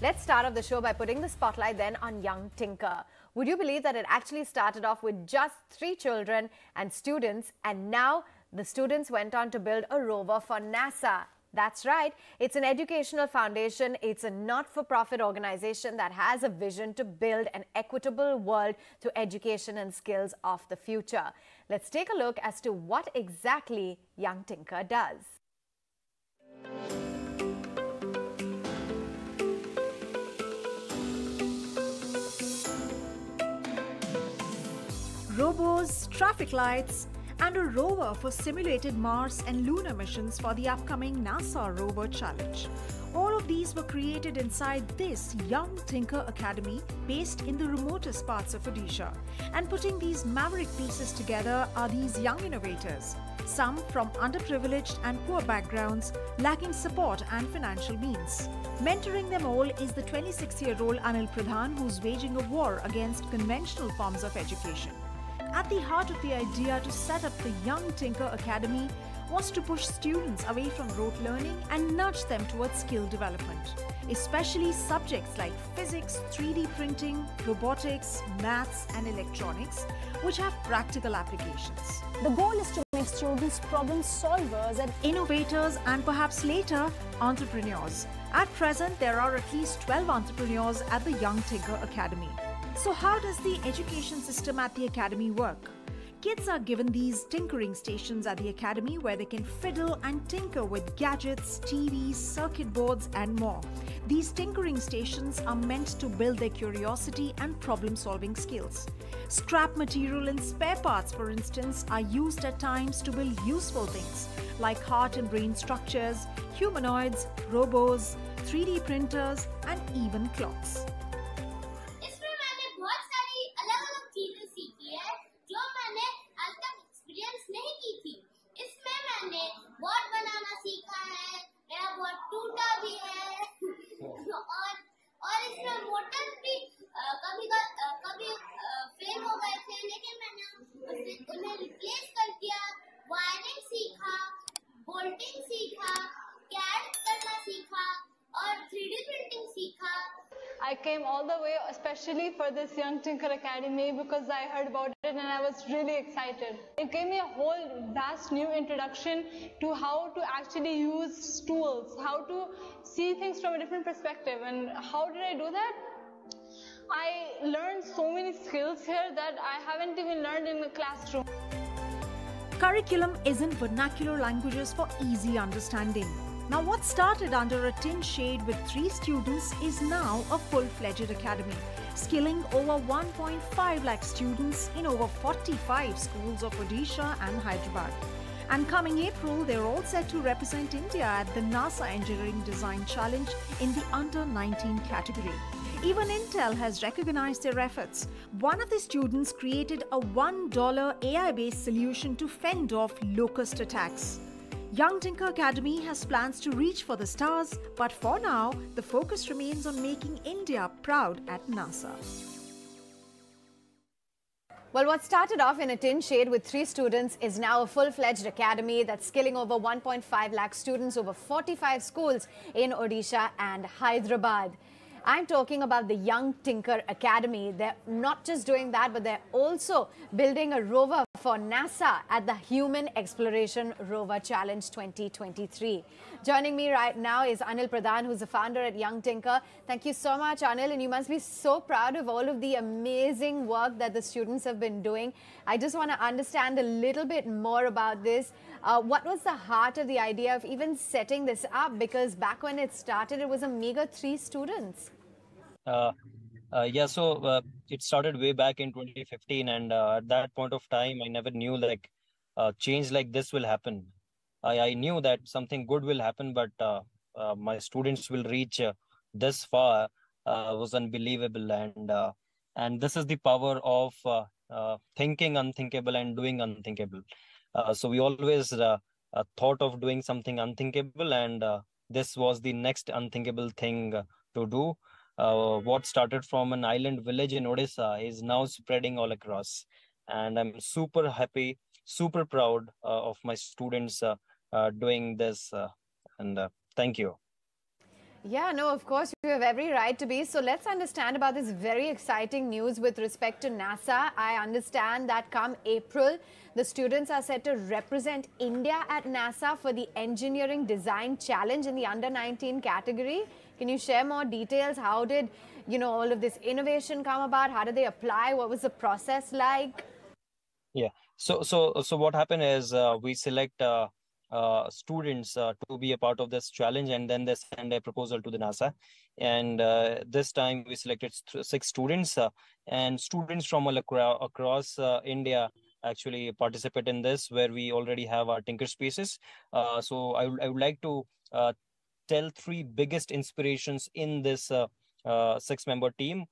Let's start off the show by putting the spotlight then on Young Tinker. Would you believe that it actually started off with just 3 children and students, and now the students went on to build a rover for NASA? That's right. It's an educational foundation. It's a not-for-profit organization that has a vision to build an equitable world through education and skills of the future. Let's take a look as to what exactly Young Tinker does. Robots, traffic lights, and a rover for simulated Mars and lunar missions for the upcoming NASA Rover Challenge. All of these were created inside this Young Tinker Academy based in the remotest parts of Odisha. And putting these maverick pieces together are these young innovators, some from underprivileged and poor backgrounds, lacking support and financial means. Mentoring them all is the 26-year-old Anil Pradhan, who's waging a war against conventional forms of education. At the heart of the idea to set up the Young Tinker Academy was to push students away from rote learning and nudge them towards skill development, especially subjects like physics, 3D printing, robotics, maths and electronics, which have practical applications. The goal is to make students problem solvers and innovators, and perhaps later, entrepreneurs. At present, there are at least 12 entrepreneurs at the Young Tinker Academy. So how does the education system at the academy work? Kids are given these tinkering stations at the academy where they can fiddle and tinker with gadgets, TVs, circuit boards and more. These tinkering stations are meant to build their curiosity and problem-solving skills. Scrap material and spare parts, for instance, are used at times to build useful things like heart and brain structures, humanoids, robots, 3D printers and even clocks. I came all the way especially for this Young Tinker Academy because I heard about it and I was really excited. It gave me a whole vast new introduction to how to actually use tools, how to see things from a different perspective. And how did I do that? I learned so many skills here that I haven't even learned in the classroom. Curriculum is in vernacular languages for easy understanding. Now what started under a tin shade with 3 students is now a full-fledged academy, skilling over 1.5 lakh students in over 45 schools of Odisha and Hyderabad. And coming April, they're all set to represent India at the NASA Engineering Design Challenge in the Under-19 category. Even Intel has recognized their efforts. One of the students created a $1 AI-based solution to fend off locust attacks. Young Tinker Academy has plans to reach for the stars, but for now, the focus remains on making India proud at NASA. Well, what started off in a tin shade with 3 students is now a full-fledged academy that's skilling over 1.5 lakh students over 45 schools in Odisha and Hyderabad. I'm talking about the Young Tinker Academy. They're not just doing that, but they're also building a rover for NASA at the Human Exploration Rover Challenge 2023. Joining me right now is Anil Pradhan, who's the founder at Young Tinker. Thank you so much, Anil, and you must be so proud of all of the amazing work that the students have been doing. I just want to understand a little bit more about this. What was the heart of the idea of even setting this up? Because back when it started, it was a meager 3 students. So it started way back in 2015, and at that point of time, I never knew like change like this will happen. I knew that something good will happen, but my students will reach this far was unbelievable, and this is the power of thinking unthinkable and doing unthinkable. So we always thought of doing something unthinkable, and this was the next unthinkable thing to do. What started from an island village in Odisha is now spreading all across. And I'm super happy, super proud of my students doing this. Thank you. Yeah, no, of course, you have every right to be. So let's understand about this very exciting news with respect to NASA. I understand that come April, the students are set to represent India at NASA for the Engineering Design Challenge in the Under-19 category. Can you share more details? How did, all of this innovation come about? How did they apply? What was the process like? Yeah, so what happened is we select students to be a part of this challenge, and then they send a proposal to the NASA. And this time we selected 6 students, and students from all across India actually participate in this, where we already have our Tinker Spaces. So I would like to tell 3 biggest inspirations in this 6-member team.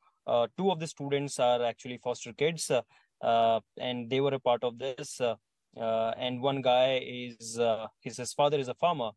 2 of the students are actually foster kids, and they were a part of this. And one guy is his father is a farmer.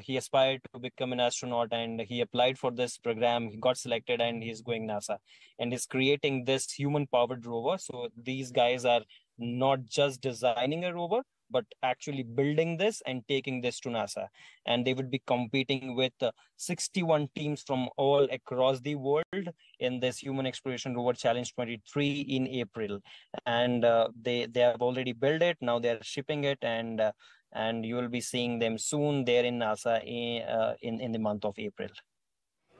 He aspired to become an astronaut, and he applied for this program. He got selected, and he's going NASA, and is creating this human-powered rover. So these guys are not just designing a rover, but actually building this and taking this to NASA. And they would be competing with 61 teams from all across the world in this Human Exploration Rover Challenge 23 in April. And they have already built it. Now they are shipping it, and you will be seeing them soon there in NASA in the month of April.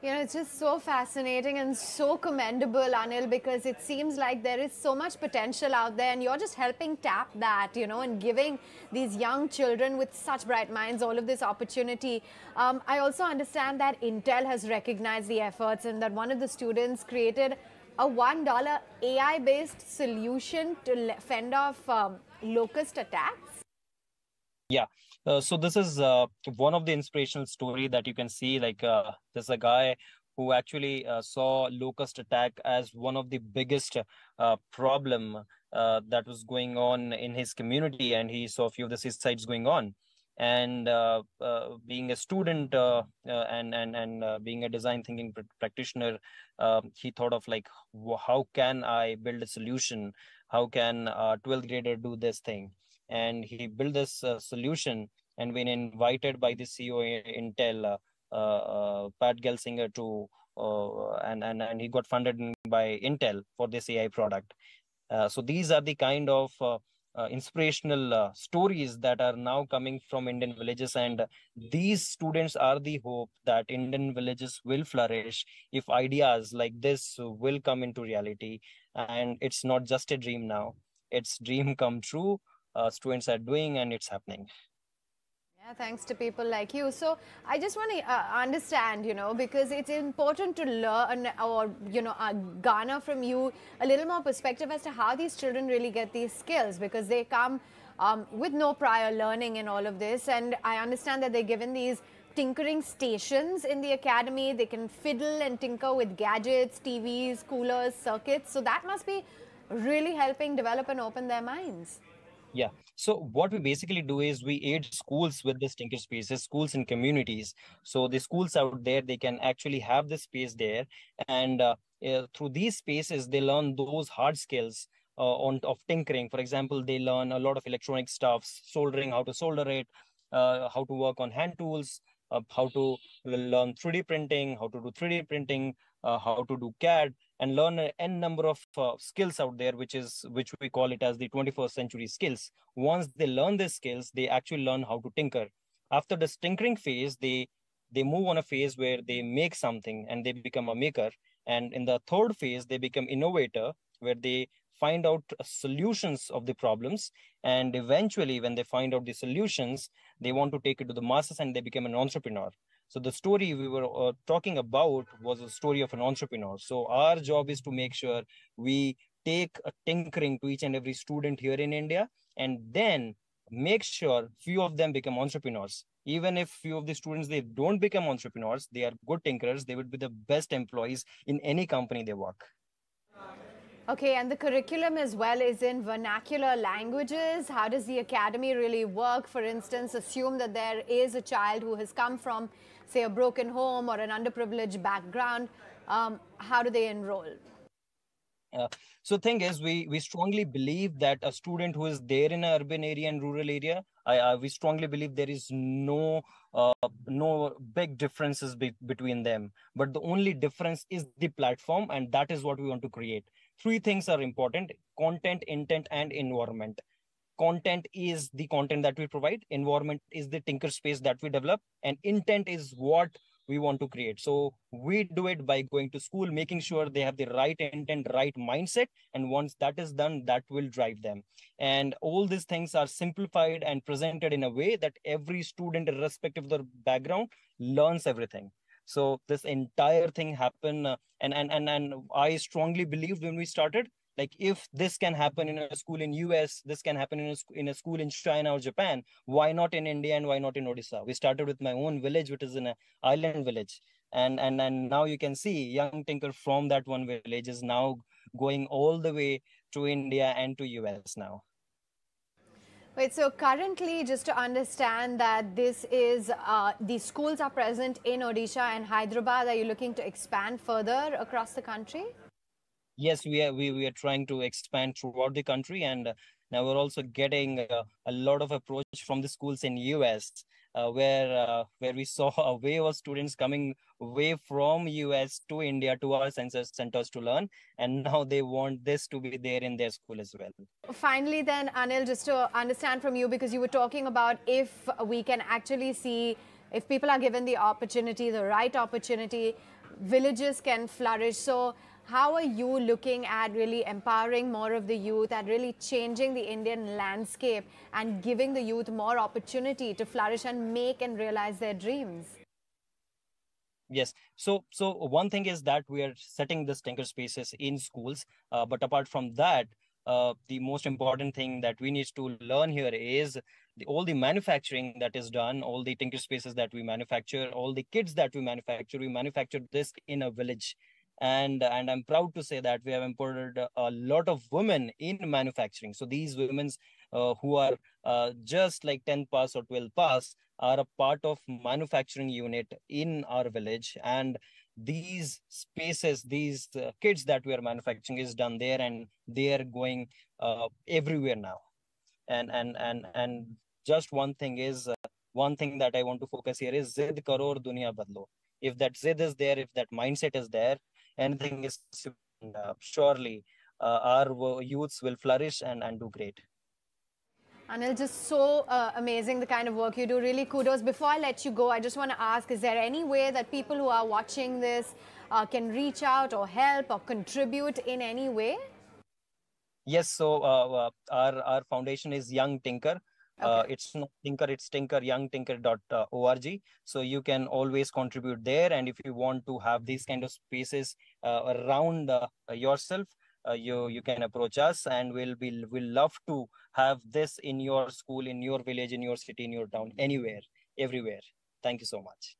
You know, it's just so fascinating and so commendable, Anil, because it seems like there is so much potential out there, and you're just helping tap that, and giving these young children with such bright minds all of this opportunity. I also understand that Intel has recognized the efforts, and that one of the students created a $1 AI-based solution to fend off locust attacks. Yeah, so this is one of the inspirational story that you can see. Like there's a guy who actually saw locust attack as one of the biggest problem that was going on in his community, and he saw a few of the suicides going on. And being a student and being a design thinking practitioner, he thought of like, how can I build a solution? How can a 12th grader do this thing? And he built this solution, and when invited by the CEO Intel, Pat Gelsinger, to and he got funded by Intel for this AI product. So these are the kind of inspirational stories that are now coming from Indian villages, and these students are the hope that Indian villages will flourish if ideas like this will come into reality. And it's not just a dream now, it's dream come true. Students are doing, and it's happening. Yeah, thanks to people like you. So I just want to understand, because it's important to learn or, garner from you a little more perspective as to how these children really get these skills, because they come with no prior learning in all of this. And I understand that they're given these tinkering stations in the academy. They can fiddle and tinker with gadgets, TVs, coolers, circuits. So that must be really helping develop and open their minds. Yeah. So what we basically do is we aid schools with this Tinker Spaces, schools and communities. So the schools out there, they can actually have this space there. And through these spaces, they learn those hard skills of tinkering. For example, they learn a lot of electronic stuffs, soldering, how to solder it, how to work on hand tools, how to learn 3D printing, how to do 3D printing, how to do CAD, and learn an n number of skills out there, which we call it as the 21st century skills. Once they learn these skills, they actually learn how to tinker. After this tinkering phase, they move on a phase where they make something and they become a maker. And in the 3rd phase, they become innovator, where they find out solutions of the problems. And eventually, when they find out the solutions, they want to take it to the masses, and they become an entrepreneur. So the story we were talking about was a story of an entrepreneur. So our job is to make sure we take a tinkering to each and every student here in India, and then make sure few of them become entrepreneurs. Even if few of the students, they don't become entrepreneurs, they are good tinkerers, they would be the best employees in any company they work. Okay, and the curriculum as well is in vernacular languages. How does the academy really work? For instance, assume that there is a child who has come from, say, a broken home or an underprivileged background. How do they enroll? So thing is, we strongly believe that a student who is there in an urban area and rural area, we strongly believe there is no big differences between them. But the only difference is the platform, and that is what we want to create. Three things are important: content, intent, and environment. Content is the content that we provide, environment is the tinker space that we develop, and intent is what we want to create. So we do it by going to school, making sure they have the right intent, right mindset. And once that is done, that will drive them. And all these things are simplified and presented in a way that every student, irrespective of their background, learns everything. So this entire thing happened. And I strongly believed when we started, like, if this can happen in a school in US, this can happen in a school in China or Japan, why not in India and why not in Odisha? We started with my own village, which is in an island village. And now you can see Young Tinker from that one village is now going all the way to India and to US now. Wait, so currently, just to understand that this is, the schools are present in Odisha and Hyderabad. Are you looking to expand further across the country? Yes, we are trying to expand throughout the country, and now we're also getting a lot of approach from the schools in US, where we saw a wave of students coming away from US to India to our centers to learn, and now they want this to be there in their school as well. Finally then, Anil, just to understand from you, because you were talking about if we can actually see, if people are given the opportunity, the right opportunity, villages can flourish. So how are you looking at really empowering more of the youth and really changing the Indian landscape and giving the youth more opportunity to flourish and make and realize their dreams? Yes. So one thing is that we are setting this tinker spaces in schools. But apart from that, the most important thing that we need to learn here is all the manufacturing that is done, all the tinker spaces that we manufacture, all the kids that we manufacture this in a village. And I'm proud to say that we have imported a lot of women in manufacturing. So these women who are just like 10th pass or 12th pass are a part of manufacturing unit in our village. And these spaces, these kids that we are manufacturing is done there, and they are going everywhere now. And just one thing is, one thing that I want to focus here is Zid Karor Dunia Badlo. If that Zid is there, if that mindset is there, anything is surely our youths will flourish and do great. Anil, just so amazing the kind of work you do. Really kudos. Before I let you go, I just want to ask, is there any way that people who are watching this can reach out or help or contribute in any way? Yes, so our foundation is Young Tinker. Okay. It's not Tinker, it's Tinker, youngtinker.org. So you can always contribute there. And if you want to have these kind of spaces around yourself, you can approach us, and we'll love to have this in your school, in your village, in your city, in your town, anywhere, everywhere. Thank you so much.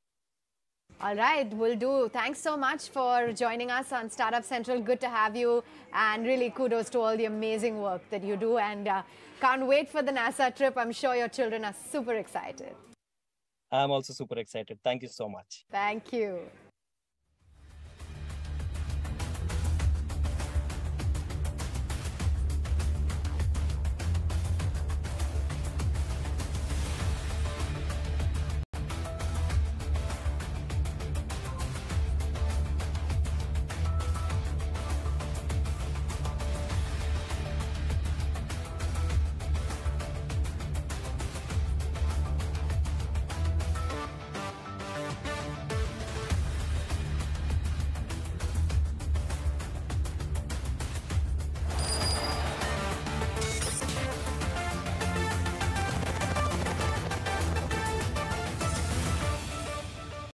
All right, will do. Thanks so much for joining us on Startup Central. Good to have you, and really kudos to all the amazing work that you do, and can't wait for the NASA trip. I'm sure your children are super excited. I'm also super excited. Thank you so much. Thank you.